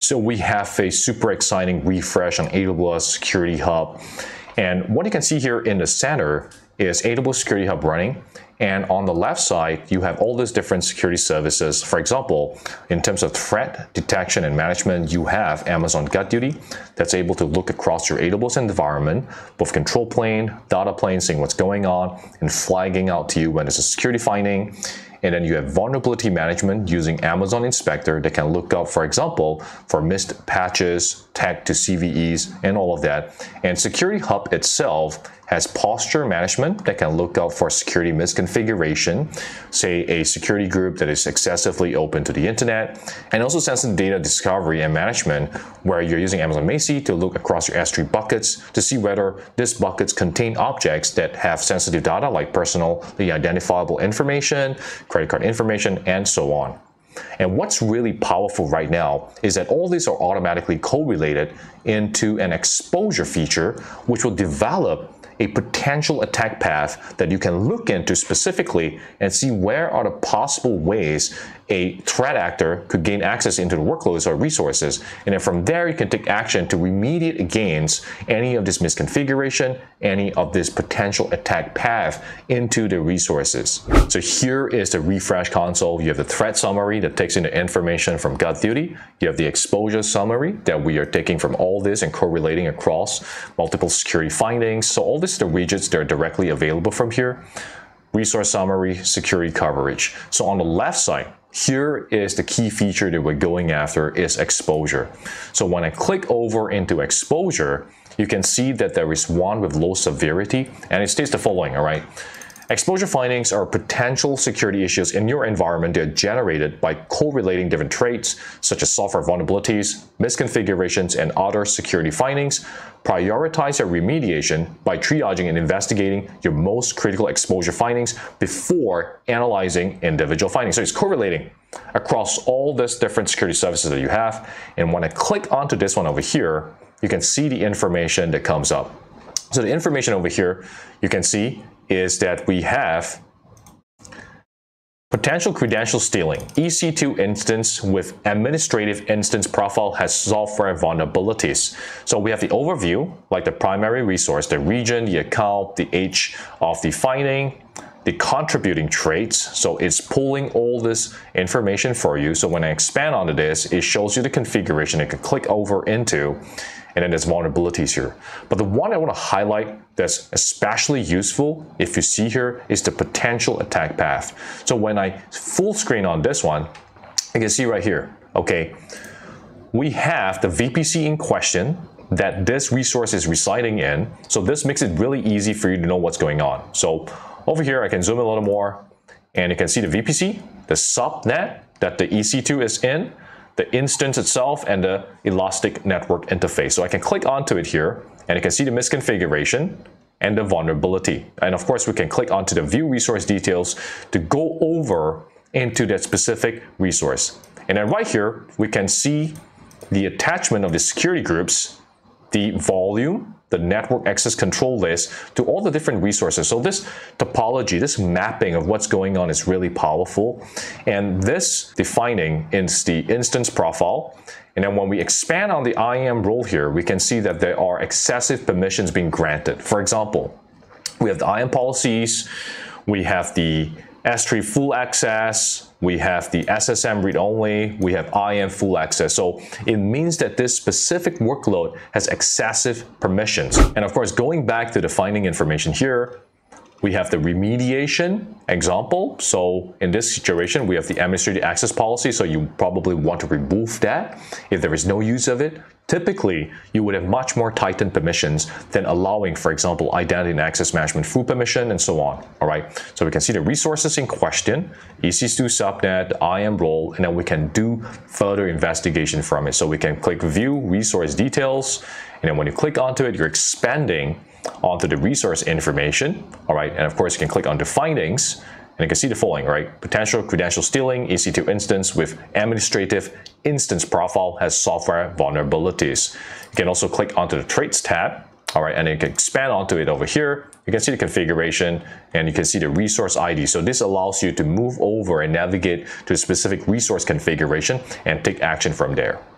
So we have a super exciting refresh on AWS Security Hub. And what you can see here in the center is AWS Security Hub running. And on the left side, you have all these different security services. For example, in terms of threat detection and management, you have Amazon GuardDuty that's able to look across your AWS environment, both control plane, data plane, seeing what's going on, and flagging out to you when there's a security finding. And then you have vulnerability management using Amazon Inspector that can look out, for example, for missed patches, tag to CVEs, and all of that. And Security Hub itself has posture management that can look out for security misconfiguration, say a security group that is excessively open to the internet, and also sensitive data discovery and management, where you're using Amazon Macie to look across your S3 buckets to see whether these buckets contain objects that have sensitive data like personally identifiable information, credit card information, and so on. And what's really powerful right now is that all these are automatically correlated into an exposure feature, which will develop a potential attack path that you can look into specifically and see where are the possible ways a threat actor could gain access into the workloads or resources. And then from there, you can take action to remediate against any of this misconfiguration, any of this potential attack path into the resources. So here is the refresh console. You have the threat summary that takes in the information from GuardDuty. You have the exposure summary that we are taking from all this and correlating across multiple security findings. So all this is the widgets that are directly available from here. Resource summary, security coverage. So on the left side, here is the key feature that we're going after, is exposure. So when I click over into exposure, you can see that there is one with low severity, and it states the following, all right? Exposure findings are potential security issues in your environment that are generated by correlating different traits, such as software vulnerabilities, misconfigurations, and other security findings. Prioritize your remediation by triaging and investigating your most critical exposure findings before analyzing individual findings. So it's correlating across all these different security services that you have. And when I click onto this one over here, you can see the information that comes up. So the information over here, you can see, is that we have potential credential stealing. EC2 instance with administrative instance profile has software vulnerabilities. So we have the overview, like the primary resource, the region, the account, the age of the finding, the contributing traits. So it's pulling all this information for you. So when I expand onto this, it shows you the configuration. I can click over into, and then there's vulnerabilities here. But the one I want to highlight that's especially useful, if you see here, is the potential attack path. So when I full screen on this one, you can see right here, okay, we have the VPC in question that this resource is residing in. So this makes it really easy for you to know what's going on. So over here, I can zoom in a little more, and you can see the VPC, the subnet that the EC2 is in, the instance itself, and the Elastic Network Interface. So I can click onto it here, and you can see the misconfiguration and the vulnerability. And of course, we can click onto the View Resource Details to go over into that specific resource. And then right here, we can see the attachment of the security groups, the volume, the network access control list, to all the different resources. So this topology, this mapping of what's going on, is really powerful. And this defining is the instance profile. And then when we expand on the IAM role here, we can see that there are excessive permissions being granted. For example, we have the IAM policies, we have the S3 full access, we have the SSM read-only, we have IAM full access. So it means that this specific workload has excessive permissions. And of course, going back to the finding information here, we have the remediation example. So in this situation, we have the administrative access policy. So you probably want to remove that if there is no use of it. Typically, you would have much more tightened permissions than allowing, for example, identity and access management full permission and so on. All right, so we can see the resources in question, EC2 subnet, IAM role, and then we can do further investigation from it. So we can click View Resource Details, and then when you click onto it, you're expanding onto the resource information. All right, and of course, you can click onto Findings, and you can see the following, right? Potential credential stealing, EC2 instance with administrative instance profile has software vulnerabilities. You can also click onto the traits tab, all right, and you can expand onto it over here. You can see the configuration, and you can see the resource ID. So this allows you to move over and navigate to a specific resource configuration and take action from there.